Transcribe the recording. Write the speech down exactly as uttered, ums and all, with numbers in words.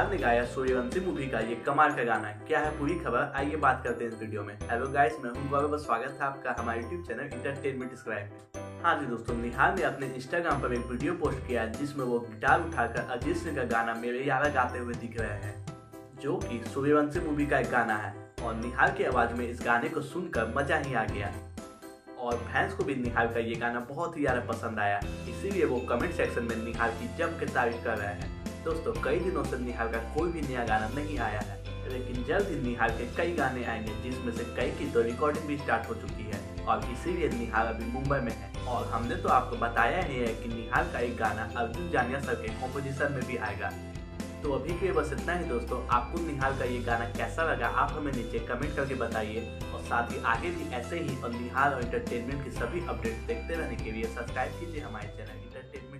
निहाल ने गाया सूर्यवंशी मूवी का ये कमाल का गाना। क्या है पूरी खबर, आइए बात करते हैं इस वीडियो में। हेलो गाइस, मैं हूं, स्वागत है आपका हमारे यूट्यूब चैनल इंटरटेनमेंट डिस्क्राइब में। हाँ जी दोस्तों, निहाल ने अपने इंस्टाग्राम पर एक वीडियो पोस्ट किया जिसमें वो गिटार उठाकर अजीत सिंह का गाना मेरे यारा गाते हुए दिख रहे हैं, जो कि सूर्यवंशी मूवी का एक गाना है। और निहाल की आवाज में इस गाने को सुनकर मजा ही आ गया और फैंस को भी निहाल का ये गाना बहुत ही ज्यादा पसंद आया, इसीलिए वो कमेंट सेक्शन में निहाल की जम के तारीफ कर रहे हैं। दोस्तों, कई दिनों से निहाल का कोई भी नया गाना नहीं आया है, लेकिन जल्द ही निहाल के कई गाने आएंगे जिसमें से कई की तो रिकॉर्डिंग भी स्टार्ट हो चुकी है और इसीलिए निहाल अभी मुंबई में है। और हमने तो आपको बताया ही है कि निहाल का एक गाना अर्जुन जानिया सर के कॉम्पोजिशन में भी आएगा। तो अभी के लिए बस इतना ही दोस्तों। आपको निहाल का ये गाना कैसा लगा, आप हमें नीचे कमेंट करके बताइए। और साथ ही आगे भी ऐसे ही और निहाल और एंटरटेनमेंट की सभी अपडेट देखते रहने के लिए सब्सक्राइब कीजिए हमारे चैनल इंटरटेनमेंट।